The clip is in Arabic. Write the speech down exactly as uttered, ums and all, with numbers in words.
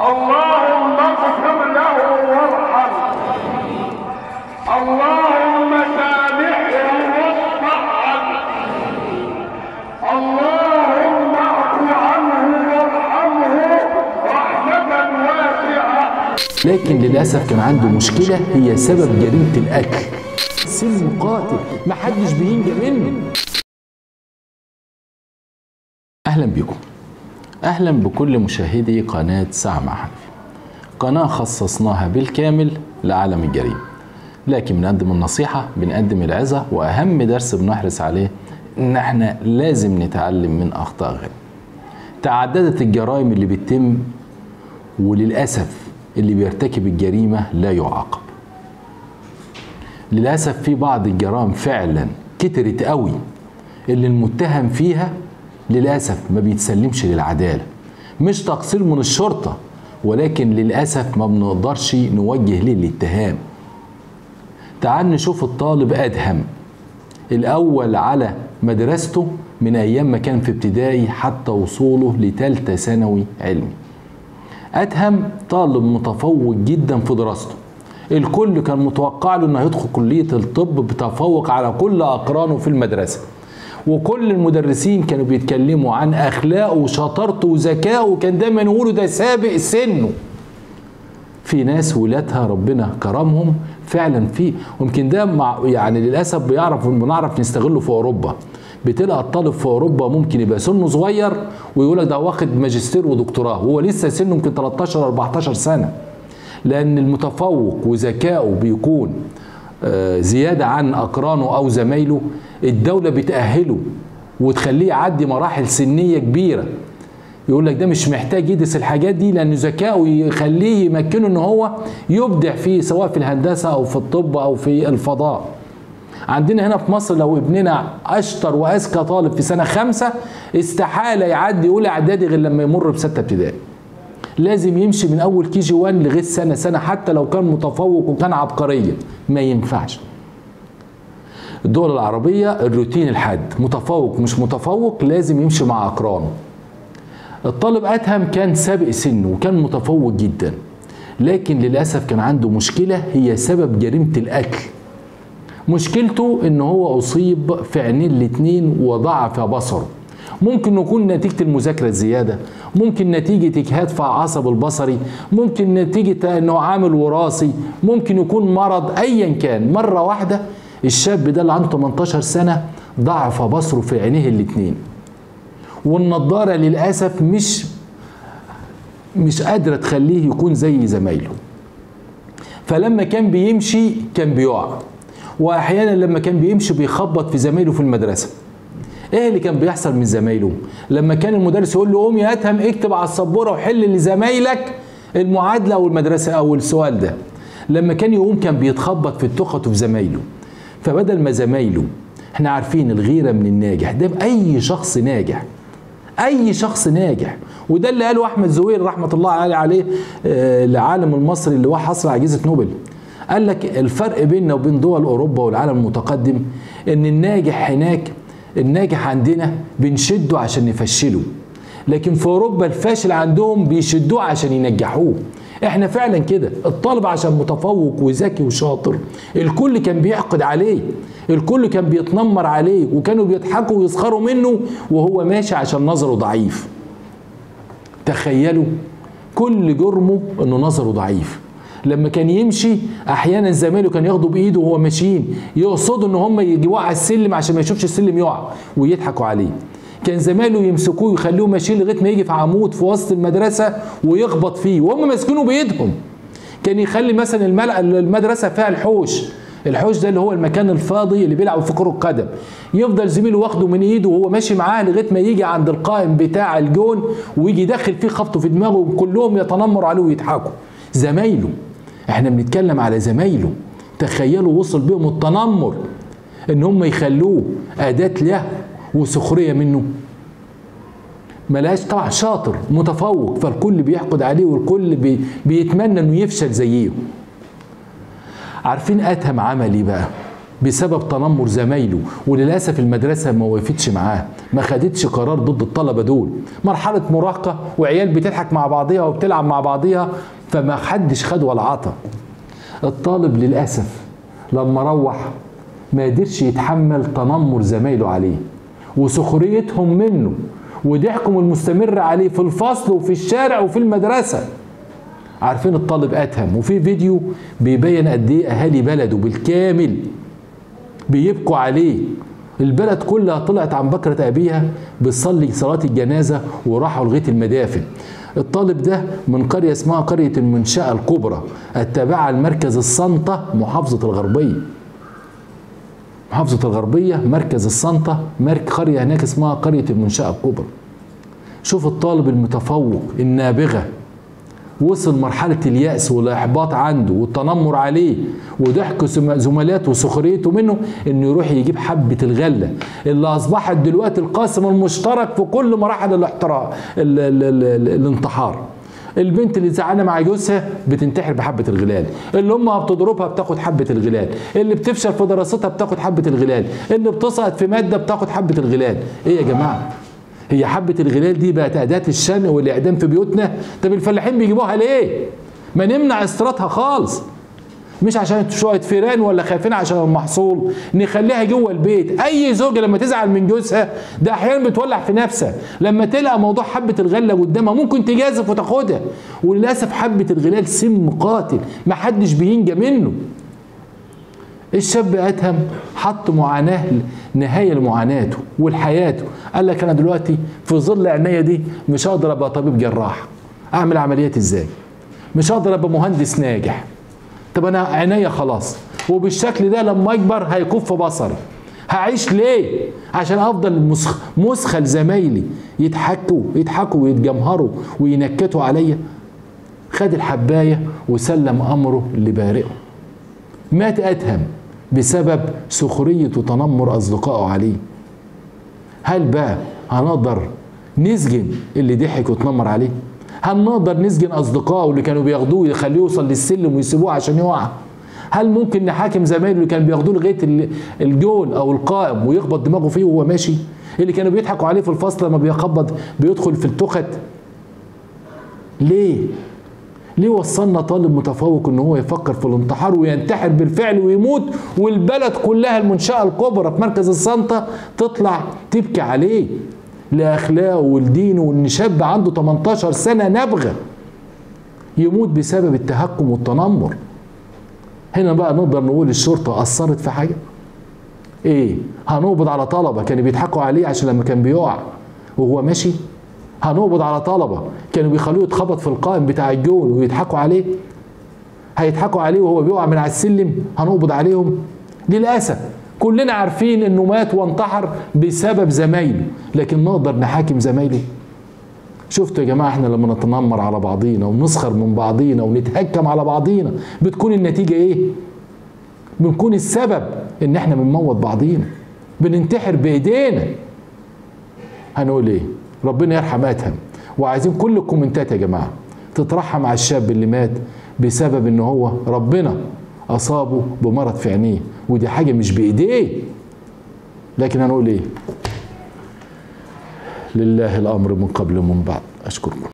اللهم اغفر له وارحمه، اللهم سامحه واصفح عنه، اللهم اعف عنه وارحمه رحمة واسعة. لكن للأسف كان عنده مشكلة هي سبب جريمة القتل. سم قاتل محدش بينجى منه. أهلا بكم، أهلا بكل مشاهدي قناة ساعة مع حنفي، قناة خصصناها بالكامل لعالم الجريمة، لكن بنقدم النصيحة، بنقدم العظة، وأهم درس بنحرص عليه إن احنا لازم نتعلم من أخطاء غيرنا. تعددت الجرائم اللي بتتم، وللأسف اللي بيرتكب الجريمة لا يعاقب. للأسف في بعض الجرائم فعلا كترت قوي اللي المتهم فيها للأسف ما بيتسلمش للعدالة. مش تقصير من الشرطة، ولكن للأسف ما بنقدرش نوجه ليه الاتهام. تعال نشوف الطالب أدهم الأول على مدرسته من أيام ما كان في ابتدائي حتى وصوله لتالتة ثانوي علمي. أدهم طالب متفوق جدا في دراسته، الكل كان متوقع له إنه يدخل كلية الطب بتفوق على كل أقرانه في المدرسة، وكل المدرسين كانوا بيتكلموا عن اخلاقه وشطارته وذكائه، وكان دايما يقولوا ده سابق سنه. في ناس ولادها ربنا كرمهم فعلا فيه، ويمكن ده مع يعني للاسف بيعرف بنعرف نستغله في اوروبا. بتلقى الطالب في اوروبا ممكن يبقى سنه صغير ويقول لك ده واخد ماجستير ودكتوراه وهو لسه سنه يمكن تلتاشر اربعتاشر سنه، لان المتفوق وذكائه بيكون زيادة عن أقرانه أو زمايله. الدولة بتأهله وتخليه يعدي مراحل سنية كبيرة، يقول لك ده مش محتاج يدرس الحاجات دي لأن ذكائه يخليه يمكنه إن هو يبدع فيه، سواء في الهندسة أو في الطب أو في الفضاء. عندنا هنا في مصر لو ابننا أشطر وأذكى طالب في سنة خمسة استحالة يعدي أولى إعدادي غير لما يمر بستة ابتدائي. لازم يمشي من اول كي جي واحد لغايه سنه سنه، حتى لو كان متفوق وكان عبقريا ما ينفعش. الدول العربيه الروتين الحاد، متفوق مش متفوق لازم يمشي مع اقرانه. الطالب ادهم كان سابق سنه وكان متفوق جدا، لكن للاسف كان عنده مشكله هي سبب جريمه القتل. مشكلته ان هو اصيب في عينين الاثنين وضعف بصره. ممكن يكون نتيجة المذاكرة الزيادة، ممكن نتيجة اجهاد في العصب البصري، ممكن نتيجة انه عامل وراثي، ممكن يكون مرض، ايا كان. مرة واحدة الشاب ده اللي عنده تمنتاشر سنة ضعف بصره في عينيه الاتنين، والنضارة للأسف مش مش قادرة تخليه يكون زي زمايله. فلما كان بيمشي كان بيقع، واحيانا لما كان بيمشي بيخبط في زمايله في المدرسة. ايه اللي كان بيحصل من زمايله؟ لما كان المدرس يقول له قوم يا ادهم اكتب على السبوره وحل لزمايلك المعادله او المدرسه او السؤال ده، لما كان يقوم كان بيتخبط في التخت وفي زمايله. فبدل ما زمايله، احنا عارفين الغيره من الناجح، ده باي شخص ناجح، اي شخص ناجح، وده اللي قاله احمد زويل رحمه الله عليه العالم المصري اللي هو حصل على جائزه نوبل. قال لك الفرق بيننا وبين دول اوروبا والعالم المتقدم ان الناجح هناك، الناجح عندنا بنشده عشان نفشله، لكن في اوروبا الفاشل عندهم بيشدوه عشان ينجحوه. احنا فعلا كده، الطالب عشان متفوق وذكي وشاطر الكل كان بيحقد عليه، الكل كان بيتنمر عليه، وكانوا بيضحكوا ويسخروا منه وهو ماشي عشان نظره ضعيف. تخيلوا كل جرمه انه نظره ضعيف. لما كان يمشي احيانا زمايله كان ياخدوا بايده وهو ماشيين، يقصدوا ان هم يجيبوه على السلم عشان ما يشوفش السلم يقع ويضحكوا عليه. كان زمايله يمسكوه ويخلوه ماشيين لغايه ما يجي في عمود في وسط المدرسه ويخبط فيه وهم ماسكينه بايدهم. كان يخلي مثلا المدرسه فيها الحوش، الحوش ده اللي هو المكان الفاضي اللي بيلعبوا فيه كرة القدم، يفضل زميله واخده من ايده وهو ماشي معاه لغايه ما يجي عند القائم بتاع الجون ويجي داخل فيه خبطه في دماغه وكلهم يتنمروا عليه ويضحكوا. زمايله، احنا بنتكلم على زمايله. تخيلوا وصل بهم التنمر ان هم يخلوه اداة له وسخرية منه. ملهاش طبعا، شاطر متفوق فالكل بيحقد عليه والكل بي بيتمنى انه يفشل زيه. عارفين ادهم عمل ايه بقى؟ بسبب تنمر زمايله، وللاسف المدرسه ما وقفتش معاه، ما خدتش قرار ضد الطلبه دول. مرحله مراهقه وعيال بتضحك مع بعضيها وبتلعب مع بعضيها، فما حدش خد ولا عطى. الطالب للاسف لما روح ما قدرش يتحمل تنمر زمايله عليه وسخريتهم منه وضحكهم المستمر عليه في الفصل وفي الشارع وفي المدرسه. عارفين الطالب اتهم، وفي فيديو بيبين قد ايه اهالي بلده بالكامل بيبكوا عليه. البلد كلها طلعت عن بكرة أبيها بتصلي صلاة الجنازة وراحوا لغاية المدافن. الطالب ده من قرية اسمها قرية المنشأة الكبرى التابعة لمركز الصنطة محافظة الغربية. محافظة الغربية مركز الصنطة، مركز قرية هناك اسمها قرية المنشأة الكبرى. شوف الطالب المتفوق النابغة وصل مرحلة اليأس والإحباط عنده والتنمر عليه وضحك زملاته وسخريته منه، إنه يروح يجيب حبة الغلة اللي أصبحت دلوقتي القاسم المشترك في كل مراحل الاحتراق الانتحار. البنت اللي زعلانه مع جوزها بتنتحر بحبه الغلال، اللي امها بتضربها بتاخد حبه الغلال، اللي بتفشل في دراستها بتاخد حبه الغلال، اللي بتسقط في ماده بتاخد حبه الغلال. ايه يا جماعه؟ هي حبه الغلال دي بقت اداه الشنق والاعدام في بيوتنا؟ طب الفلاحين بيجيبوها ليه؟ ما نمنع استيرادها خالص، مش عشان شويه فيران ولا خايفين عشان المحصول، نخليها جوه البيت. اي زوجه لما تزعل من جوزها ده احيانا بتولع في نفسها، لما تلقى موضوع حبه الغله قدامها ممكن تجازف وتاخدها. وللاسف حبه الغلال سم قاتل محدش بينجى منه. الشاب اتهم حط معاناه نهايه لمعاناته ولحياته، قال لك انا دلوقتي في ظل عينيا دي مش هقدر ابقى طبيب جراح، اعمل عمليات ازاي؟ مش هقدر ابقى مهندس ناجح. طب انا عينيا خلاص وبالشكل ده لما اكبر هيكف بصري، هعيش ليه؟ عشان افضل مسخ مسخه لزمايلي يضحكوا يضحكوا ويتجمهروا وينكتوا عليا. خد الحبايه وسلم امره لبارئه. مات اتهم بسبب سخريه وتنمر اصدقائه عليه. هل بقى هنقدر نسجن اللي ضحك وتنمر عليه؟ هنقدر نسجن اصدقائه اللي كانوا بياخدوه يخليه يوصل للسلم ويسيبوه عشان يقع؟ هل ممكن نحاكم زمايله اللي كانوا بياخدوه لغايه الجول او القائم ويخبط دماغه فيه وهو ماشي؟ اللي كانوا بيضحكوا عليه في الفصل لما بيخبط بيدخل في التخت. ليه؟ ليه وصلنا طالب متفوق ان هو يفكر في الانتحار وينتحر بالفعل ويموت، والبلد كلها المنشاه الكبرى في مركز الصنطه تطلع تبكي عليه لاخلاقه ولدينه، وان شاب عنده تمنتاشر سنه نابغه يموت بسبب التهكم والتنمر؟ هنا بقى نقدر نقول الشرطه اثرت في حاجه؟ ايه؟ هنقبض على طلبه كانوا بيضحكوا عليه عشان لما كان بيقع وهو ماشي؟ هنقبض على طلبه كانوا بيخلوه يتخبط في القائم بتاع الجول ويضحكوا عليه؟ هيضحكوا عليه وهو بيقع من على السلم؟ هنقبض عليهم؟ للاسف كلنا عارفين انه مات وانتحر بسبب زمايله، لكن نقدر نحاكم زمايله؟ شفتوا يا جماعه احنا لما نتنمر على بعضينا ونسخر من بعضينا ونتهكم على بعضينا بتكون النتيجه ايه؟ بنكون السبب ان احنا بنموت بعضينا، بننتحر بايدينا. هنقول ايه؟ ربنا يرحم اتهم. وعايزين كل الكومنتات يا جماعه تترحم على الشاب اللي مات بسبب ان هو ربنا أصابه بمرض في عينيه، ودي حاجة مش بإيديه. لكن هنقول إيه؟ لله الأمر من قبل ومن بعد. أشكركم.